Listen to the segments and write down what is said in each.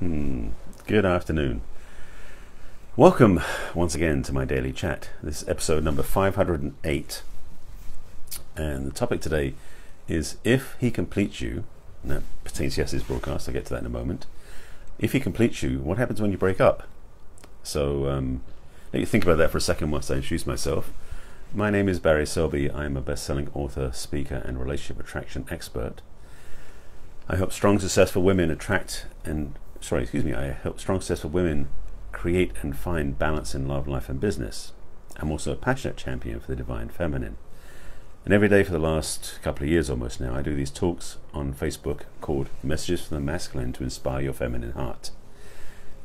Good afternoon. Welcome once again to my daily chat. This is episode number 508, and the topic today is if he completes you. And that pertains to yesterday's broadcast. I'll get to that in a moment. If he completes you, what happens when you break up? So let you think about that for a second whilst I introduce myself. My name is Barry Selby. I'm a best-selling author, speaker, and relationship attraction expert. I help strong, successful women I help strong, successful women create and find balance in love, life, and business. I'm also a passionate champion for the divine feminine. And every day for the last couple of years almost now, I do these talks on Facebook called Messages From The Masculine to Inspire Your Feminine Heart.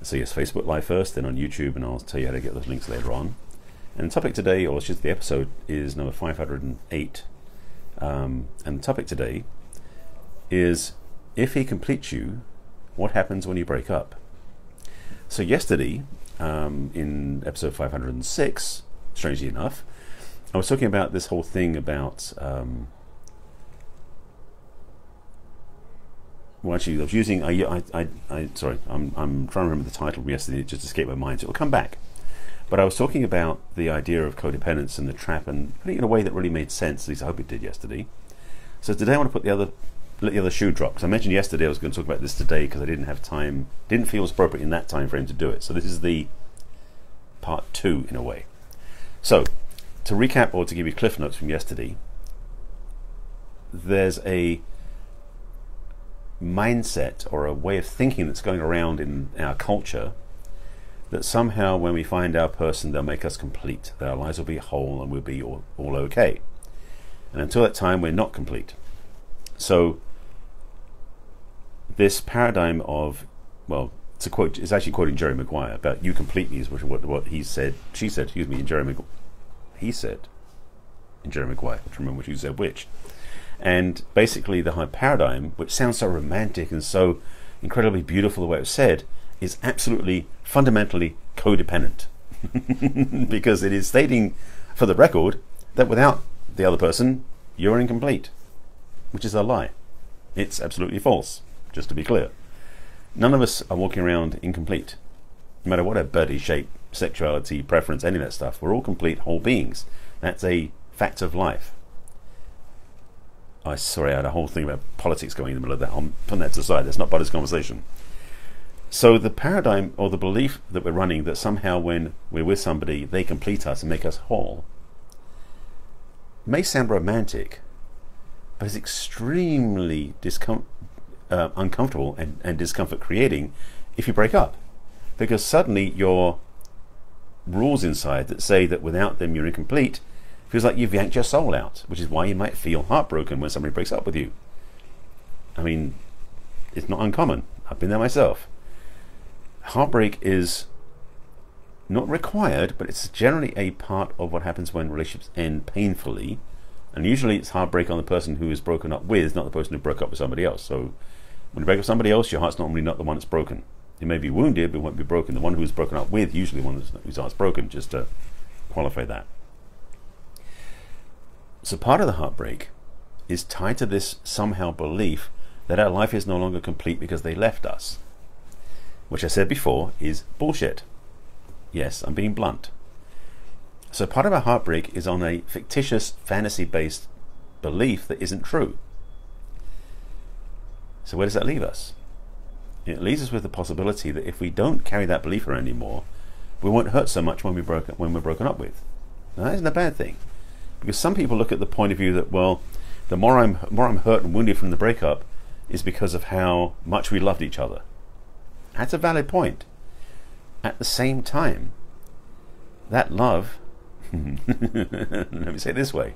So yes, Facebook Live first, then on YouTube, and I'll tell you how to get those links later on. And the topic today, or just the episode, is number 508. And the topic today is if he completes you, what happens when you break up? So yesterday, in episode 506, strangely enough, I was talking about this whole thing about, I'm trying to remember the title from yesterday, it just escaped my mind, so it'll come back. But I was talking about the idea of codependence and the trap, and putting it in a way that really made sense, at least I hope it did yesterday. So today I want to let the other shoe drop, because I mentioned yesterday I was going to talk about this today because I didn't have time, didn't feel it was appropriate in that time frame to do it. So this is the part two in a way. So to recap, or to give you cliff notes from yesterday, there's a mindset or a way of thinking that's going around in our culture that somehow when we find our person, they'll make us complete, that our lives will be whole and we'll be all okay. And until that time, we're not complete. So this paradigm of, well, to quote, it's actually quoting Jerry Maguire about "you complete me" is what he said, she said, excuse me, in Jerry Maguire, he said, in Jerry Maguire, I don't remember who said which. And basically the high paradigm, which sounds so romantic and so incredibly beautiful the way it was said, is absolutely fundamentally codependent because it is stating for the record that without the other person you're incomplete, which is a lie. It's absolutely false, just to be clear. None of us are walking around incomplete, no matter what our body shape, sexuality, preference, any of that stuff. We're all complete whole beings. That's a fact of life. I had a whole thing about politics going in the middle of that. I'm putting that to the side. That's not part of this conversation. So the paradigm or the belief that we're running that somehow when we're with somebody they complete us and make us whole may sound romantic, but it's extremely uncomfortable and discomfort creating if you break up, because suddenly your rules inside that say that without them you're incomplete feels like you've yanked your soul out, which is why you might feel heartbroken when somebody breaks up with you. I mean, it's not uncommon. I've been there myself. Heartbreak is not required, but it's generally a part of what happens when relationships end painfully, and usually it's heartbreak on the person who is broken up with, not the person who broke up with somebody else. So when you break up with somebody else, your heart's normally not the one that's broken. It may be wounded, but it won't be broken. The one who is broken up with, usually the one whose heart's broken, just to qualify that. So part of the heartbreak is tied to this somehow belief that our life is no longer complete because they left us, which I said before is bullshit. Yes, I'm being blunt. So part of our heartbreak is on a fictitious, fantasy-based belief that isn't true. So where does that leave us? It leaves us with the possibility that if we don't carry that belief around anymore, we won't hurt so much when we're broken up with. Now, that isn't a bad thing, because some people look at the point of view that, well, the more I'm hurt and wounded from the breakup is because of how much we loved each other. That's a valid point. At the same time, that love let me say it this way,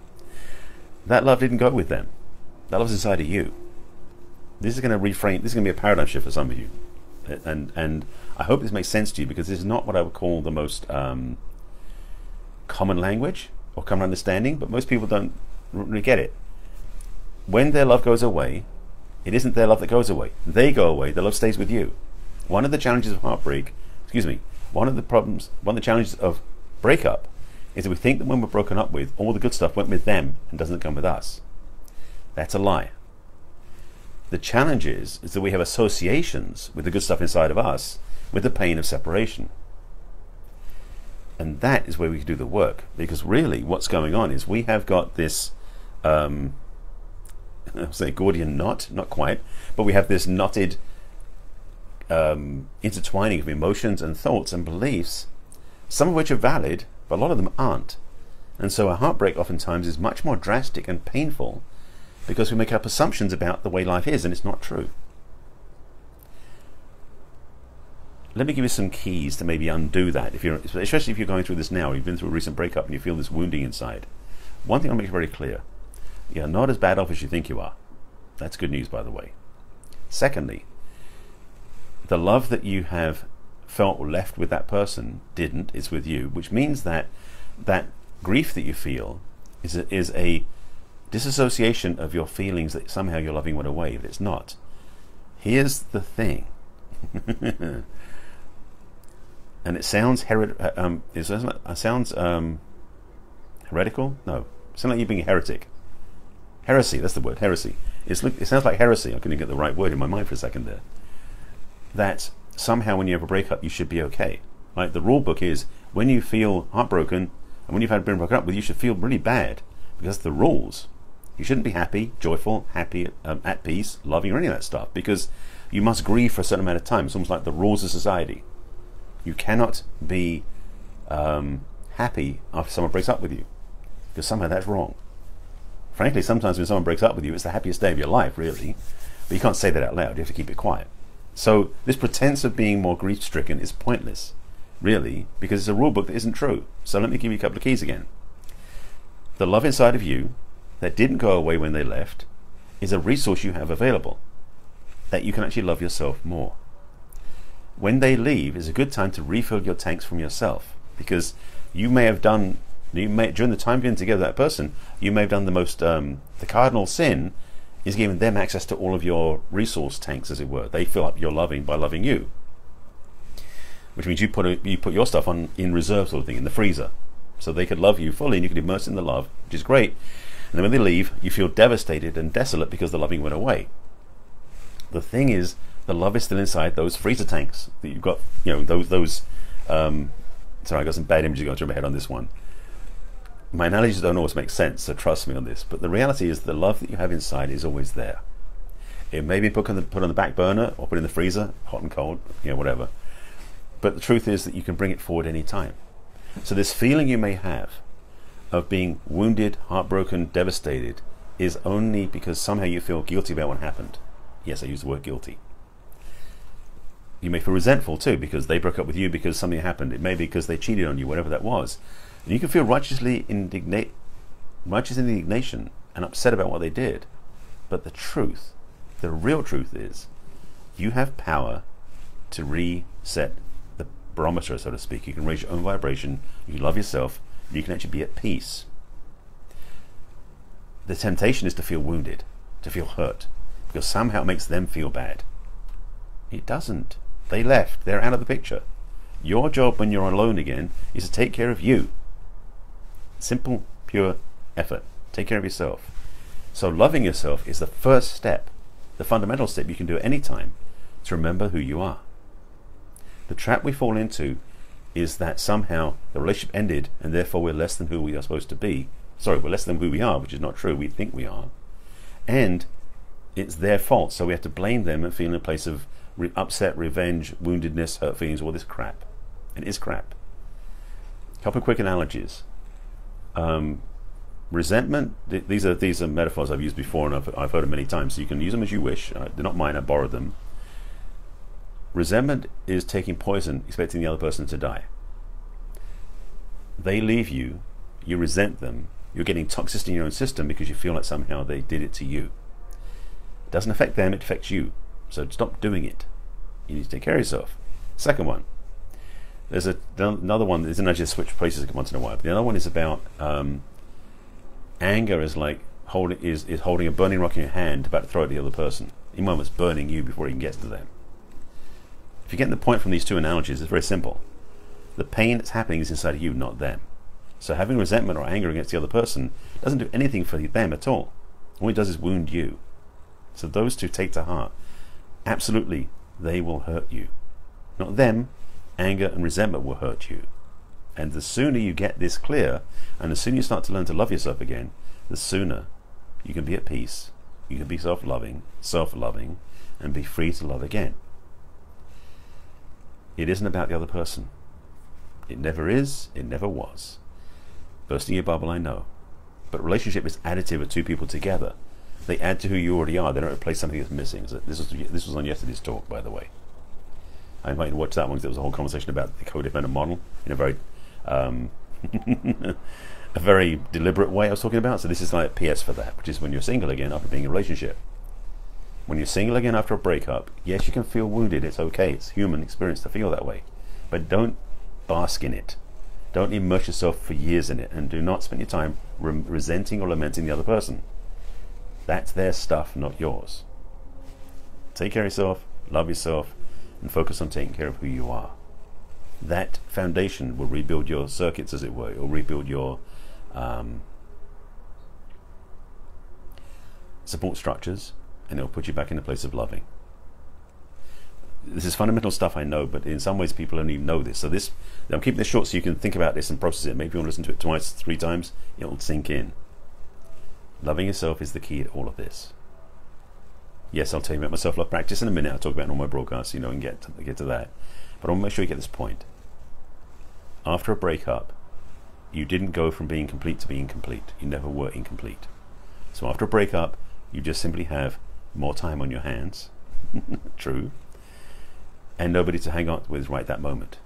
that love didn't go with them. That love's inside of you. This is going to be a paradigm shift for some of you, and I hope this makes sense to you, because this is not what I would call the most common language or common understanding, but most people don't really get it. When their love goes away, it isn't their love that goes away. They go away, their love stays with you. One of the challenges of heartbreak, one of the challenges of breakup is that we think that when we're broken up with, all the good stuff went with them and doesn't come with us. That's a lie. The challenge is that we have associations with the good stuff inside of us with the pain of separation. And that is where we can do the work, because really what's going on is we have got this I'll say Gordian knot, not quite, but we have this knotted intertwining of emotions and thoughts and beliefs, some of which are valid, but a lot of them aren't. And so a heartbreak oftentimes is much more drastic and painful because we make up assumptions about the way life is, and it's not true. Let me give you some keys to maybe undo that, if you're, especially if you're going through this now, or you've been through a recent breakup and you feel this wounding inside. One thing I'll make very clear: you're not as bad off as you think you are. That's good news, by the way. Secondly, the love that you have felt or left with that person didn't, it's with you, which means that that grief that you feel is a disassociation of your feelings that somehow you're loving one away, but it's not. Here's the thing. And it sounds heretical? No. It sounds like you're being a heretic. Heresy, that's the word, heresy. It sounds like heresy. I couldn't get the right word in my mind for a second there. That somehow when you have a breakup, you should be okay. Right? The rule book is when you feel heartbroken, and when you've been broken up with, you should feel really bad, because the rules. You shouldn't be happy, joyful, happy, at peace, loving, or any of that stuff, because you must grieve for a certain amount of time. It's almost like the rules of society. You cannot be happy after someone breaks up with you, because somehow that's wrong. Frankly, sometimes when someone breaks up with you, it's the happiest day of your life, really. But you can't say that out loud. You have to keep it quiet. So this pretense of being more grief-stricken is pointless, really, because it's a rule book that isn't true. So let me give you a couple of keys again. The love inside of you that didn't go away when they left is a resource you have available, that you can actually love yourself more. When they leave is a good time to refill your tanks from yourself, because you may have done, during the time being together with that person, you may have done the most, the cardinal sin is giving them access to all of your resource tanks, as it were. They fill up your loving by loving you, which means you put your stuff on in reserve, sort of thing, in the freezer, so they could love you fully and you could immerse in the love, which is great. And then when they leave, you feel devastated and desolate because the loving went away. The thing is, the love is still inside those freezer tanks that you've got, you know, those sorry, I got some bad images going through my head on this one. My analogies don't always make sense, so trust me on this, but the reality is the love that you have inside is always there. It may be put on the back burner or put in the freezer, hot and cold, you know, whatever, but the truth is that you can bring it forward any time. So this feeling you may have of being wounded, heartbroken, devastated is only because somehow you feel guilty about what happened. Yes, I use the word guilty. You may feel resentful too, because they broke up with you because something happened. It may be because they cheated on you, whatever that was. And you can feel righteous indignation and upset about what they did. But the truth, the real truth is, you have power to reset the barometer, so to speak. You can raise your own vibration, you can love yourself, and you can actually be at peace. The temptation is to feel wounded, to feel hurt, because somehow it makes them feel bad. It doesn't. They left. They're out of the picture. Your job when you're alone again is to take care of you. Simple, pure effort. Take care of yourself. So loving yourself is the first step, the fundamental step you can do at any time, to remember who you are. The trap we fall into is that somehow the relationship ended and therefore we're less than who we are supposed to be. Sorry, we're less than who we are, which is not true. We think we are. And it's their fault, so we have to blame them and feel in a place of upset, revenge, woundedness, hurt feelings, all this crap. It is crap. A couple of quick analogies. Resentment. These are metaphors I've used before, and I've heard them many times, so you can use them as you wish. They're not mine, I borrowed them. Resentment is taking poison, expecting the other person to die. They leave you, you resent them, you're getting toxicity in your own system because you feel like somehow they did it to you. It doesn't affect them, it affects you. So stop doing it. You need to take care of yourself. Second one. There's another one. Isn't I just switch places once in a while? But the other one is about anger is like holding a burning rock in your hand, about to throw it at the other person. In one, it's burning you before it even gets to them. If you get the point from these two analogies, it's very simple. The pain that's happening is inside of you, not them. So having resentment or anger against the other person doesn't do anything for them at all. All it does is wound you. So those two take to heart. Absolutely, they will hurt you. Not them. Anger and resentment will hurt you. And the sooner you get this clear, and the sooner you start to learn to love yourself again, the sooner you can be at peace. You can be self-loving, and be free to love again. It isn't about the other person. It never is. It never was. Bursting your bubble, I know. But relationship is additive of two people together. They add to who you already are. They don't replace something that's missing. So this was on yesterday's talk, by the way. I invite you to watch that one because there was a whole conversation about the codependent model in a very a very deliberate way I was talking about. So this is like PS for that, which is when you're single again after being in a relationship. When you're single again after a breakup, yes, you can feel wounded. It's okay. It's human experience to feel that way. But don't bask in it. Don't immerse yourself for years in it, and do not spend your time resenting or lamenting the other person. That's their stuff, not yours. Take care of yourself, love yourself, and focus on taking care of who you are. That foundation will rebuild your circuits, as it were. It will rebuild your support structures, and it will put you back in a place of loving. This is fundamental stuff, I know, but in some ways people don't even know this. So this, I'm keeping this short so you can think about this and process it. Maybe you want to listen to it twice, 3 times. It'll sink in. Loving yourself is the key to all of this. Yes, I'll tell you about my self-love practice in a minute. I'll talk about it on all my broadcasts, you know, and get to that. But I want to make sure you get this point. After a breakup, you didn't go from being complete to being complete. You never were incomplete. So after a breakup, you just simply have more time on your hands. True. And nobody to hang out with right that moment.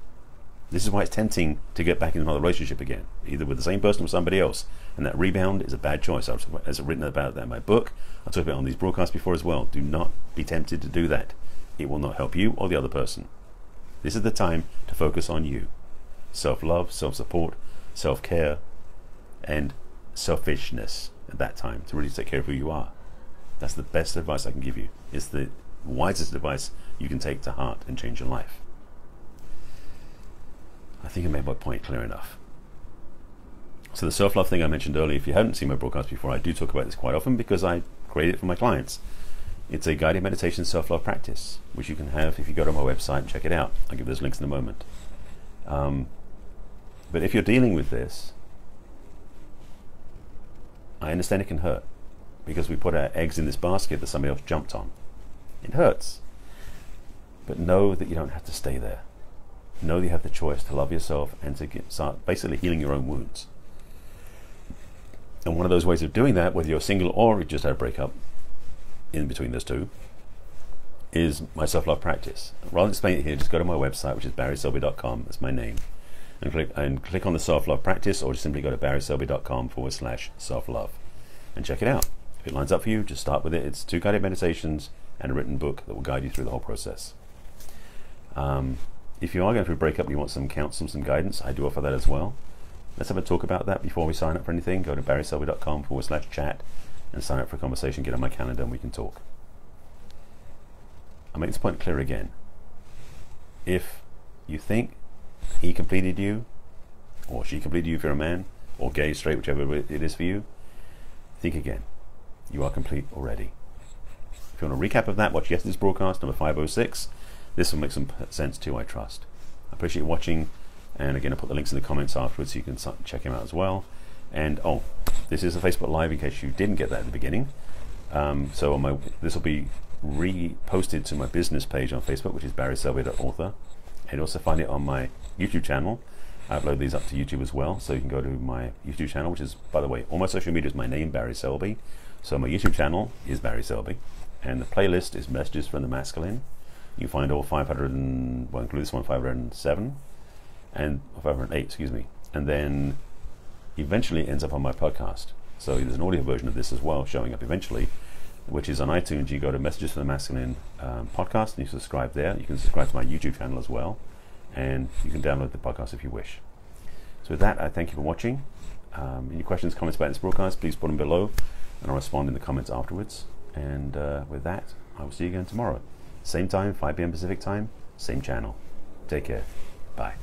This is why it's tempting to get back into another relationship again, either with the same person or somebody else, and that rebound is a bad choice. I've written about that in my book. I've talked about it on these broadcasts before as well. Do not be tempted to do that. It will not help you or the other person. This is the time to focus on you. Self-love, self-support, self-care, and selfishness at that time, to really take care of who you are. That's the best advice I can give you. It's the wisest advice you can take to heart and change your life. I think I made my point clear enough. So the self-love thing I mentioned earlier, if you haven't seen my broadcast before, I do talk about this quite often because I create it for my clients. It's a guided meditation self-love practice, which you can have if you go to my website and check it out. I'll give those links in a moment. But if you're dealing with this, I understand it can hurt, because we put our eggs in this basket that somebody else jumped on. It hurts. But know that you don't have to stay there. Know that you have the choice to love yourself and to start basically healing your own wounds. And one of those ways of doing that, whether you're single or you just had a breakup, in between those two, is my self-love practice. Rather than explaining it here, just go to my website, which is barryselby.com, that's my name, and click on the self-love practice, or just simply go to barryselby.com/self-love and check it out. If it lines up for you, just start with it. It's 2 guided meditations and a written book that will guide you through the whole process. If you are going through a breakup and you want some counsel, some guidance, I do offer that as well. Let's have a talk about that before we sign up for anything. Go to barryselby.com/chat and sign up for a conversation. Get on my calendar and we can talk. I'll make this point clear again. If you think he completed you, or she completed you if you're a man, or gay, straight, whichever it is for you, think again. You are complete already. If you want a recap of that, watch yesterday's broadcast, number 506. This will make some sense too, I trust. I appreciate you watching, and again, I'll put the links in the comments afterwards so you can check him out as well. And oh, this is a Facebook Live in case you didn't get that at the beginning. So on this will be reposted to my business page on Facebook, which is barryselby.author. And you'll also find it on my YouTube channel. I upload these up to YouTube as well, so you can go to my YouTube channel, which is, by the way, all my social media is my name, Barry Selby. So my YouTube channel is Barry Selby, and the playlist is Messages From The Masculine. You find all 508, excuse me, and then eventually it ends up on my podcast. So there's an audio version of this as well showing up eventually, which is on iTunes. You go to Messages From The Masculine podcast and you subscribe there. You can subscribe to my YouTube channel as well, and you can download the podcast if you wish. So with that, I thank you for watching. Any questions, comments about this broadcast, please put them below, and I'll respond in the comments afterwards. And with that, I will see you again tomorrow. Same time, 5 p.m. Pacific time, same channel. Take care. Bye.